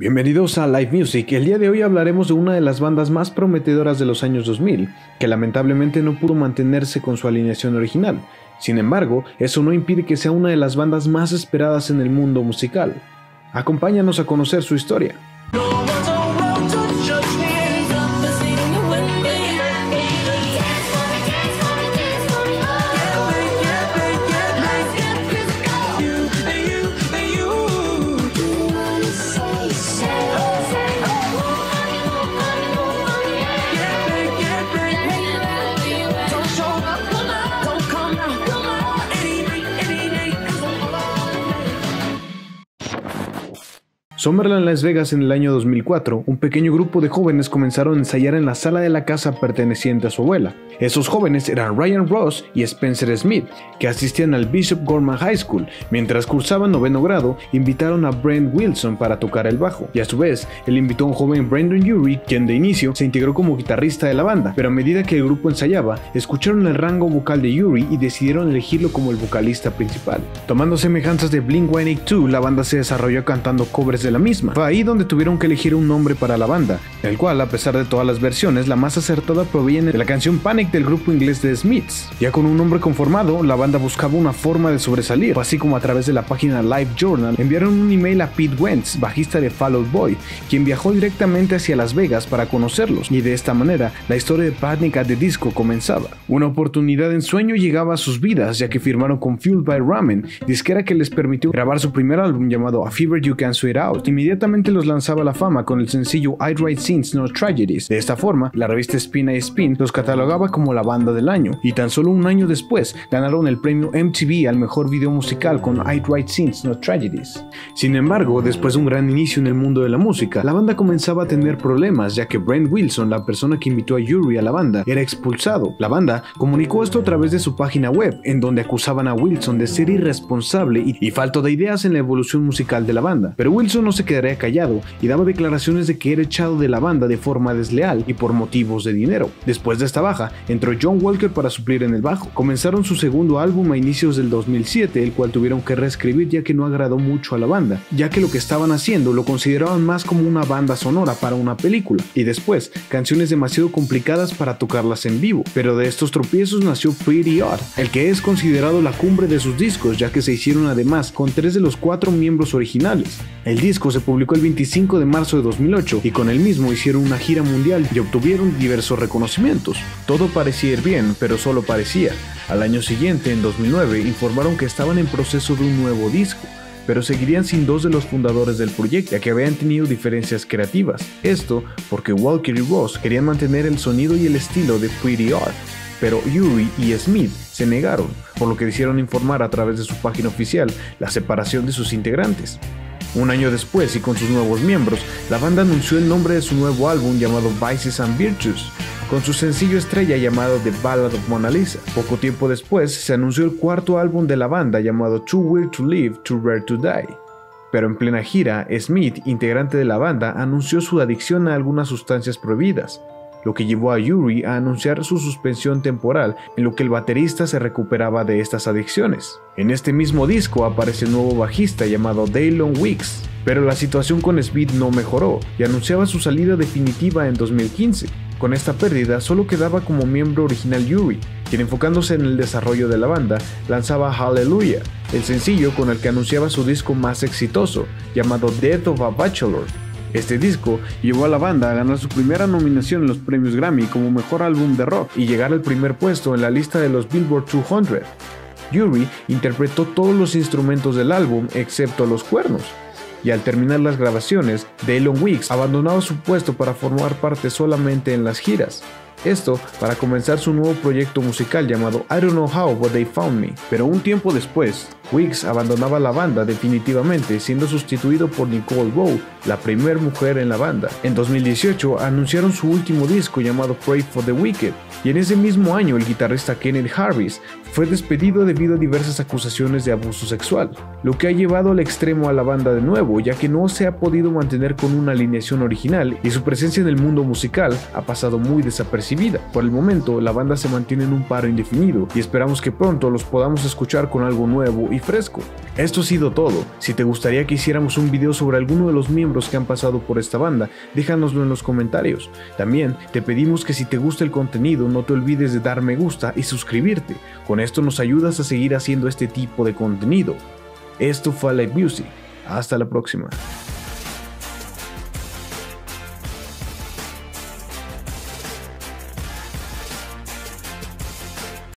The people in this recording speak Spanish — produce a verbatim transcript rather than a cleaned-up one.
Bienvenidos a Live Music. El día de hoy hablaremos de una de las bandas más prometedoras de los años dos mil, que lamentablemente no pudo mantenerse con su alineación original. Sin embargo, eso no impide que sea una de las bandas más esperadas en el mundo musical. Acompáñanos a conocer su historia. Summerland, Las Vegas, en el año dos mil cuatro, un pequeño grupo de jóvenes comenzaron a ensayar en la sala de la casa perteneciente a su abuela. Esos jóvenes eran Ryan Ross y Spencer Smith, que asistían al Bishop Gorman High School. Mientras cursaban noveno grado, invitaron a Brent Wilson para tocar el bajo, y a su vez, él invitó a un joven Brendon Urie, quien de inicio se integró como guitarrista de la banda, pero a medida que el grupo ensayaba, escucharon el rango vocal de Urie y decidieron elegirlo como el vocalista principal. Tomando semejanzas de Blink ciento ochenta y dos, la banda se desarrolló cantando covers de la misma. Fue ahí donde tuvieron que elegir un nombre para la banda, el cual, a pesar de todas las versiones, la más acertada proviene de la canción Panic del grupo inglés The Smiths. Ya con un nombre conformado, la banda buscaba una forma de sobresalir, así como a través de la página Live Journal enviaron un email a Pete Wentz, bajista de Fall Out Boy, quien viajó directamente hacia Las Vegas para conocerlos, y de esta manera la historia de Panic! At The Disco comenzaba. Una oportunidad de ensueño llegaba a sus vidas, ya que firmaron con Fueled by Ramen, disquera que les permitió grabar su primer álbum llamado A Fever You Can Sweat Out. Inmediatamente los lanzaba a la fama con el sencillo I Write Sins Not Tragedies. De esta forma, la revista Spin y Spin los catalogaba como la banda del año, y tan solo un año después ganaron el premio M T V al mejor video musical con I Write Sins Not Tragedies. Sin embargo, después de un gran inicio en el mundo de la música, la banda comenzaba a tener problemas, ya que Brent Wilson, la persona que invitó a Urie a la banda, era expulsado. La banda comunicó esto a través de su página web, en donde acusaban a Wilson de ser irresponsable y, y falto de ideas en la evolución musical de la banda, pero Wilson no se quedaría callado y daba declaraciones de que era echado de la banda de forma desleal y por motivos de dinero. Después de esta baja, entró Jon Walker para suplir en el bajo. Comenzaron su segundo álbum a inicios del dos mil siete, el cual tuvieron que reescribir ya que no agradó mucho a la banda, ya que lo que estaban haciendo lo consideraban más como una banda sonora para una película, y después canciones demasiado complicadas para tocarlas en vivo. Pero de estos tropiezos nació Pretty Odd, el que es considerado la cumbre de sus discos, ya que se hicieron además con tres de los cuatro miembros originales. El disco se publicó el veinticinco de marzo de dos mil ocho y con el mismo hicieron una gira mundial y obtuvieron diversos reconocimientos. Todo parecía ir bien, pero solo parecía. Al año siguiente, en dos mil nueve, informaron que estaban en proceso de un nuevo disco, pero seguirían sin dos de los fundadores del proyecto, ya que habían tenido diferencias creativas. Esto porque Walker y Ross querían mantener el sonido y el estilo de Pretty Odd, pero Urie y Smith se negaron, por lo que hicieron informar a través de su página oficial la separación de sus integrantes. Un año después, y con sus nuevos miembros, la banda anunció el nombre de su nuevo álbum llamado Vices and Virtues, con su sencillo estrella llamado The Ballad of Mona Lisa. Poco tiempo después, se anunció el cuarto álbum de la banda llamado Too Weird to Live, Too Rare to Die. Pero en plena gira, Smith, integrante de la banda, anunció su adicción a algunas sustancias prohibidas, lo que llevó a Urie a anunciar su suspensión temporal, en lo que el baterista se recuperaba de estas adicciones. En este mismo disco aparece un nuevo bajista llamado Dallon Weekes, pero la situación con Smith no mejoró y anunciaba su salida definitiva en dos mil quince. Con esta pérdida solo quedaba como miembro original Urie, quien, enfocándose en el desarrollo de la banda, lanzaba Hallelujah, el sencillo con el que anunciaba su disco más exitoso, llamado Death of a Bachelor. Este disco llevó a la banda a ganar su primera nominación en los premios Grammy como mejor álbum de rock y llegar al primer puesto en la lista de los Billboard doscientos. Urie interpretó todos los instrumentos del álbum excepto los cuernos, y al terminar las grabaciones, Dallon Weekes abandonaba su puesto para formar parte solamente en las giras. Esto para comenzar su nuevo proyecto musical llamado I Don't Know How But They Found Me. Pero un tiempo después, Weekes abandonaba la banda definitivamente, siendo sustituido por Nicole Row, la primera mujer en la banda. En dos mil dieciocho anunciaron su último disco llamado Pray for the Wicked, y en ese mismo año el guitarrista Kenneth Harris fue despedido debido a diversas acusaciones de abuso sexual, lo que ha llevado al extremo a la banda de nuevo, ya que no se ha podido mantener con una alineación original y su presencia en el mundo musical ha pasado muy desapercibida. Por el momento, la banda se mantiene en un paro indefinido y esperamos que pronto los podamos escuchar con algo nuevo y fresco. Esto ha sido todo. Si te gustaría que hiciéramos un video sobre alguno de los miembros miembros que han pasado por esta banda, déjanoslo en los comentarios. También te pedimos que si te gusta el contenido no te olvides de dar me gusta y suscribirte, con esto nos ayudas a seguir haciendo este tipo de contenido. Esto fue Live Music, hasta la próxima.